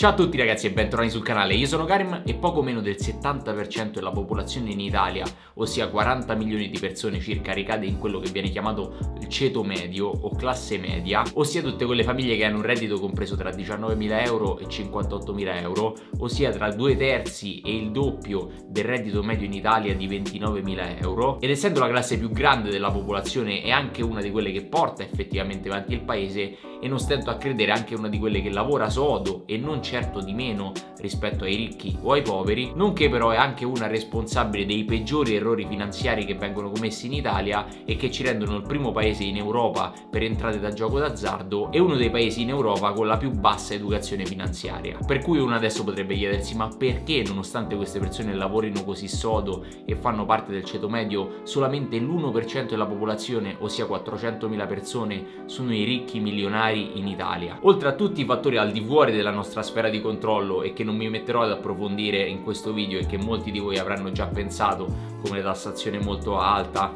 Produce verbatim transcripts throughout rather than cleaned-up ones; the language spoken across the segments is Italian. Ciao a tutti ragazzi e bentornati sul canale, io sono Karim e poco meno del settanta per cento della popolazione in Italia, ossia quaranta milioni di persone circa, ricade in quello che viene chiamato il ceto medio o classe media, ossia tutte quelle famiglie che hanno un reddito compreso tra diciannovemila euro e cinquantottomila euro, ossia tra due terzi e il doppio del reddito medio in Italia di ventinovemila euro, ed essendo la classe più grande della popolazione è anche una di quelle che porta effettivamente avanti il paese e non stento a credere anche una di quelle che lavora sodo e non certo di meno rispetto ai ricchi o ai poveri, nonché però è anche una responsabile dei peggiori errori finanziari che vengono commessi in Italia e che ci rendono il primo paese in Europa per entrate da gioco d'azzardo e uno dei paesi in Europa con la più bassa educazione finanziaria. Per cui uno adesso potrebbe chiedersi: ma perché, nonostante queste persone lavorino così sodo e fanno parte del ceto medio, solamente l'uno per cento della popolazione, ossia quattrocentomila persone, sono i ricchi milionari in Italia? Oltre a tutti i fattori al di fuori della nostra sfera di controllo e che non mi metterò ad approfondire in questo video e che molti di voi avranno già pensato, come la tassazione molto alta,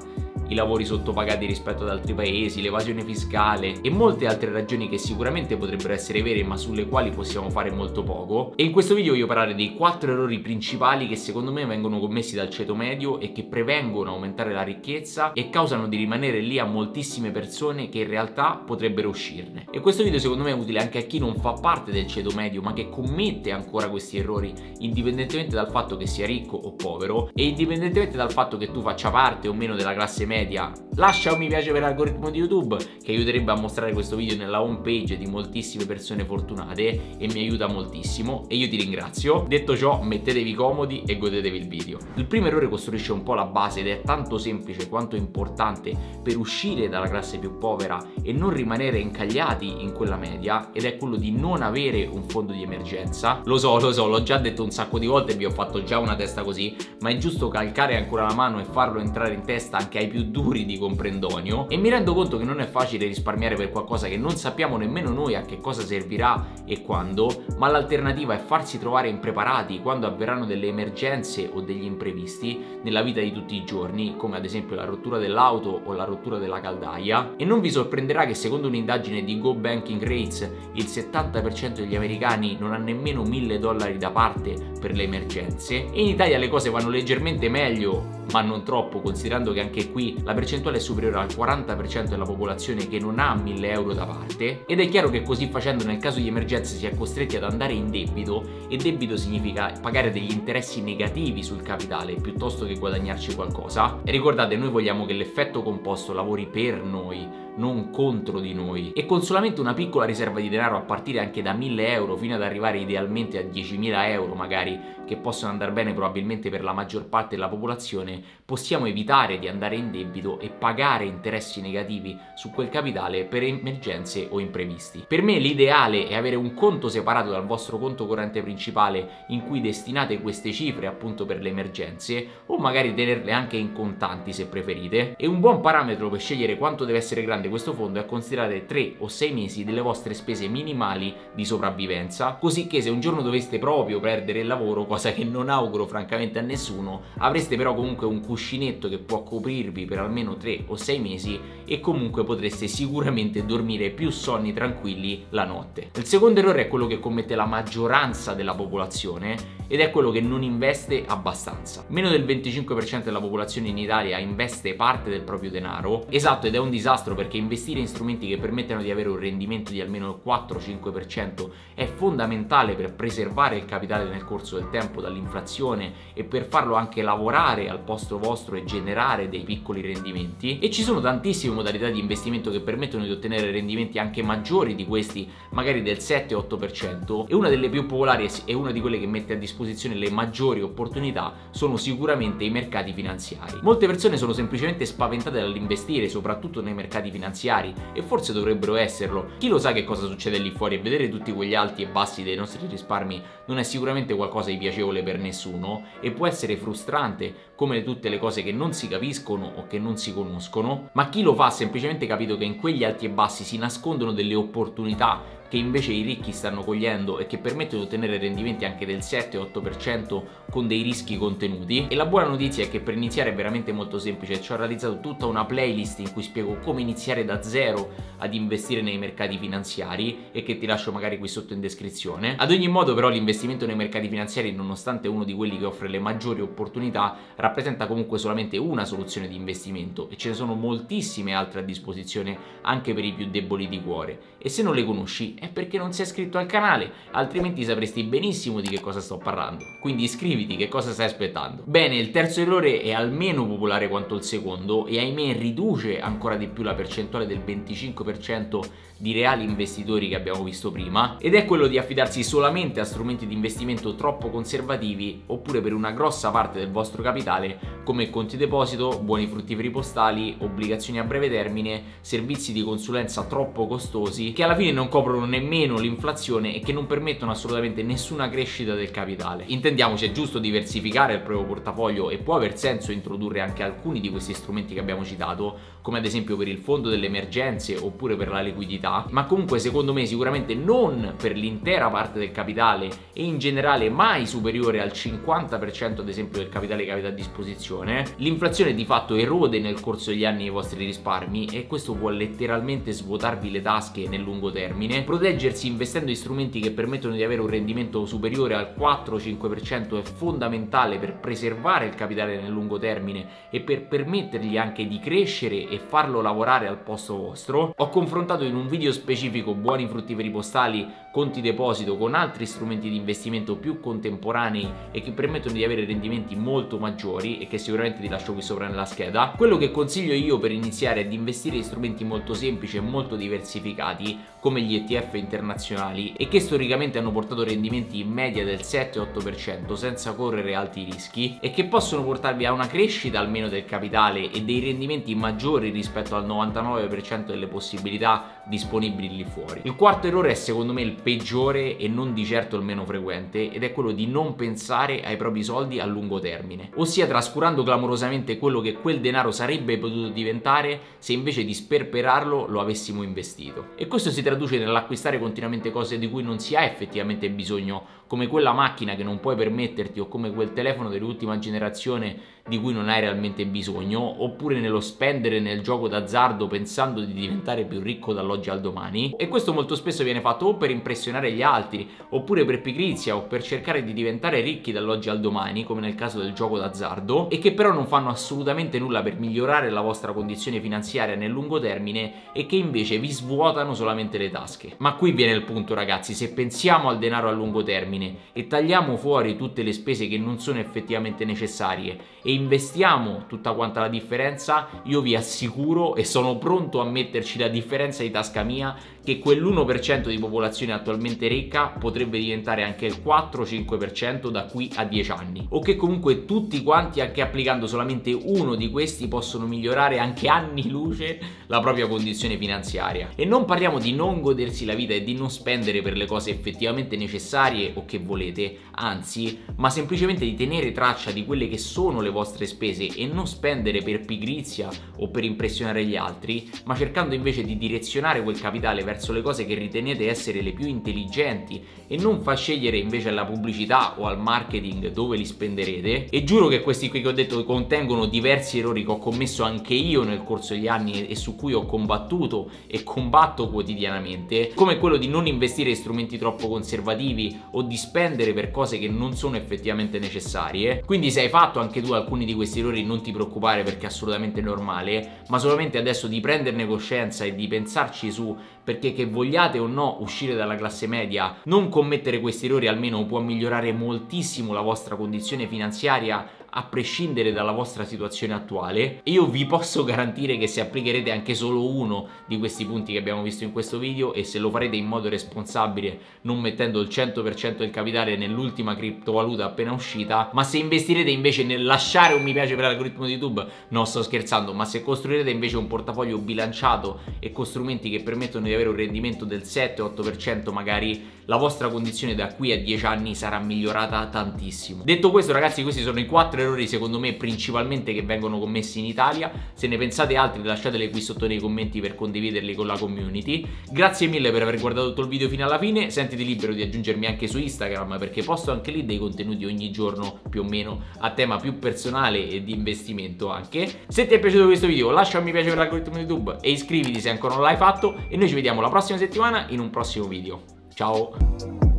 i lavori sottopagati rispetto ad altri paesi, l'evasione fiscale e molte altre ragioni che sicuramente potrebbero essere vere ma sulle quali possiamo fare molto poco. E in questo video voglio parlare dei quattro errori principali che secondo me vengono commessi dal ceto medio e che prevengono aumentare la ricchezza e causano di rimanere lì a moltissime persone che in realtà potrebbero uscirne. E questo video secondo me è utile anche a chi non fa parte del ceto medio ma che commette ancora questi errori, indipendentemente dal fatto che sia ricco o povero e indipendentemente dal fatto che tu faccia parte o meno della classe media. Lascia un mi piace per l'algoritmo di YouTube, che aiuterebbe a mostrare questo video nella home page di moltissime persone fortunate e mi aiuta moltissimo e io ti ringrazio. Detto ciò, mettetevi comodi e godetevi il video. Il primo errore costruisce un po' la base ed è tanto semplice quanto importante per uscire dalla classe più povera e non rimanere incagliati in quella media, ed è quello di non avere un fondo di emergenza. Lo so, lo so, l'ho già detto un sacco di volte e vi ho fatto già una testa così, ma è giusto calcare ancora la mano e farlo entrare in testa anche ai più duri di comprendonio, e mi rendo conto che non è facile risparmiare per qualcosa che non sappiamo nemmeno noi a che cosa servirà e quando, ma l'alternativa è farsi trovare impreparati quando avverranno delle emergenze o degli imprevisti nella vita di tutti i giorni, come ad esempio la rottura dell'auto o la rottura della caldaia. E non vi sorprenderà che secondo un'indagine di Go Banking Rates il settanta per cento degli americani non ha nemmeno mille dollari da parte per le emergenze, e in Italia le cose vanno leggermente meglio ma non troppo, considerando che anche qui la percentuale è superiore al quaranta per cento della popolazione che non ha mille euro da parte, ed è chiaro che così facendo nel caso di emergenze si è costretti ad andare in debito, e debito significa pagare degli interessi negativi sul capitale piuttosto che guadagnarci qualcosa. E ricordate, noi vogliamo che l'effetto composto lavori per noi, non contro di noi, e con solamente una piccola riserva di denaro a partire anche da mille euro fino ad arrivare idealmente a diecimila euro magari, che possono andare bene probabilmente per la maggior parte della popolazione, possiamo evitare di andare in debito e pagare interessi negativi su quel capitale per emergenze o imprevisti. Per me l'ideale è avere un conto separato dal vostro conto corrente principale in cui destinate queste cifre appunto per le emergenze, o magari tenerle anche in contanti se preferite, e un buon parametro per scegliere quanto deve essere grande questo fondo è considerare tre o sei mesi delle vostre spese minimali di sopravvivenza, così che se un giorno doveste proprio perdere il lavoro, cosa che non auguro francamente a nessuno, avreste però comunque un cuscinetto che può coprirvi per almeno tre o sei mesi e comunque potreste sicuramente dormire più sonni tranquilli la notte. Il secondo errore è quello che commette la maggioranza della popolazione, ed è quello che non investe abbastanza. Meno del venticinque per cento della popolazione in Italia investe parte del proprio denaro. Esatto, ed è un disastro, perché investire in strumenti che permettano di avere un rendimento di almeno il quattro cinque per cento è fondamentale per preservare il capitale nel corso del tempo dall'inflazione e per farlo anche lavorare al posto vostro e generare dei piccoli rendimenti, e ci sono tantissime modalità di investimento che permettono di ottenere rendimenti anche maggiori di questi, magari del sette otto per cento, e una delle più popolari e una di quelle che mette a disposizione le maggiori opportunità sono sicuramente i mercati finanziari. Molte persone sono semplicemente spaventate dall'investire, soprattutto nei mercati finanziari, e forse dovrebbero esserlo. Chi lo sa che cosa succede lì fuori, e vedere tutti quegli alti e bassi dei nostri risparmi non è sicuramente qualcosa di piacevole per nessuno e può essere frustrante, come tutte le cose che non si capiscono o che non si conoscono, ma chi lo fa ha semplicemente capito che in quegli alti e bassi si nascondono delle opportunità che invece i ricchi stanno cogliendo e che permette di ottenere rendimenti anche del sette otto per cento con dei rischi contenuti. E la buona notizia è che per iniziare è veramente molto semplice. Ci ho realizzato tutta una playlist in cui spiego come iniziare da zero ad investire nei mercati finanziari e che ti lascio magari qui sotto in descrizione. Ad ogni modo però l'investimento nei mercati finanziari, nonostante uno di quelli che offre le maggiori opportunità, rappresenta comunque solamente una soluzione di investimento e ce ne sono moltissime altre a disposizione anche per i più deboli di cuore. E se non le conosci è perché non sei iscritto al canale, altrimenti sapresti benissimo di che cosa sto parlando. Quindi iscriviti, che cosa stai aspettando? Bene, il terzo errore è almeno popolare quanto il secondo e ahimè riduce ancora di più la percentuale del venticinque per cento di reali investitori che abbiamo visto prima, ed è quello di affidarsi solamente a strumenti di investimento troppo conservativi oppure per una grossa parte del vostro capitale, come conti deposito, buoni fruttiferi postali, obbligazioni a breve termine, servizi di consulenza troppo costosi che alla fine non coprono nemmeno l'inflazione e che non permettono assolutamente nessuna crescita del capitale. Intendiamoci, è giusto diversificare il proprio portafoglio e può aver senso introdurre anche alcuni di questi strumenti che abbiamo citato, come ad esempio per il fondo delle emergenze oppure per la liquidità, ma comunque secondo me sicuramente non per l'intera parte del capitale e in generale mai superiore al cinquanta per cento ad esempio del capitale che avete a disposizione. L'inflazione di fatto erode nel corso degli anni i vostri risparmi e questo può letteralmente svuotarvi le tasche nel lungo termine. Proteggersi investendo in strumenti che permettono di avere un rendimento superiore al quattro cinque per cento è fondamentale per preservare il capitale nel lungo termine e per permettergli anche di crescere e farlo lavorare al posto vostro. Ho confrontato in un video specifico buoni fruttiferi postali, conti deposito con altri strumenti di investimento più contemporanei e che permettono di avere rendimenti molto maggiori e che sicuramente ti lascio qui sopra nella scheda. Quello che consiglio io per iniziare è di investire in strumenti molto semplici e molto diversificati come gli E T F internazionali e che storicamente hanno portato rendimenti in media del sette otto per cento senza correre alti rischi e che possono portarvi a una crescita almeno del capitale e dei rendimenti maggiori rispetto al novantanove per cento delle possibilità disponibili lì fuori. Il quarto errore è secondo me il peggiore e non di certo il meno frequente ed è quello di non pensare ai propri soldi a lungo termine, ossia trascurando clamorosamente quello che quel denaro sarebbe potuto diventare se invece di sperperarlo lo avessimo investito. E questo si traduce nell'acquistare continuamente cose di cui non si ha effettivamente bisogno, come quella macchina che non puoi permetterti o come quel telefono dell'ultima generazione di cui non hai realmente bisogno, oppure nello spendere nel gioco d'azzardo pensando di diventare più ricco dall'oggi al domani. E questo molto spesso viene fatto o per impressionare gli altri, oppure per pigrizia o per cercare di diventare ricchi dall'oggi al domani, come nel caso del gioco d'azzardo, e che però non fanno assolutamente nulla per migliorare la vostra condizione finanziaria nel lungo termine e che invece vi svuotano solamente le tasche. Ma qui viene il punto, ragazzi: se pensiamo al denaro a lungo termine e tagliamo fuori tutte le spese che non sono effettivamente necessarie e investiamo tutta quanta la differenza, io vi assicuro e sono pronto a metterci la differenza di tasca mia che quell'uno per cento di popolazione attualmente ricca potrebbe diventare anche il quattro cinque per cento da qui a dieci anni, o che comunque tutti quanti, anche applicando solamente uno di questi, possono migliorare anche anni luce la propria condizione finanziaria. E non parliamo di non godersi la vita e di non spendere per le cose effettivamente necessarie o che volete, anzi, ma semplicemente di tenere traccia di quelle che sono le vostre spese e non spendere per pigrizia o per impressionare gli altri, ma cercando invece di direzionare quel capitale verso le cose che ritenete essere le più intelligenti e non far scegliere invece alla pubblicità o al marketing dove li spenderete. E giuro che questi qui che ho detto contengono diversi errori che ho commesso anche io nel corso degli anni e su cui ho combattuto e combatto quotidianamente, come quello di non investire in strumenti troppo conservativi o di spendere per cose che non sono effettivamente necessarie. Quindi se hai fatto anche tu alcuni di questi errori non ti preoccupare, perché è assolutamente normale, ma solamente adesso di prenderne coscienza e di pensarci su, perché che vogliate o no uscire dalla classe media, non commettere questi errori almeno può migliorare moltissimo la vostra condizione finanziaria a prescindere dalla vostra situazione attuale. E io vi posso garantire che se applicherete anche solo uno di questi punti che abbiamo visto in questo video e se lo farete in modo responsabile, non mettendo il cento per cento del capitale nell'ultima criptovaluta appena uscita, ma se investirete invece nel lasciare un mi piace per l'algoritmo di YouTube, non sto scherzando, ma se costruirete invece un portafoglio bilanciato e con strumenti che permettono di avere un rendimento del sette otto per cento magari, la vostra condizione da qui a dieci anni sarà migliorata tantissimo. Detto questo, ragazzi, questi sono i quattro errori secondo me principalmente che vengono commessi in Italia. Se ne pensate altri lasciateli qui sotto nei commenti per condividerli con la community. Grazie mille per aver guardato tutto il video fino alla fine, sentiti libero di aggiungermi anche su Instagram perché posto anche lì dei contenuti ogni giorno più o meno a tema più personale e di investimento anche. Se ti è piaciuto questo video lascia un mi piace per l'algoritmo di YouTube e iscriviti se ancora non l'hai fatto e noi ci vediamo la prossima settimana in un prossimo video. Ciao!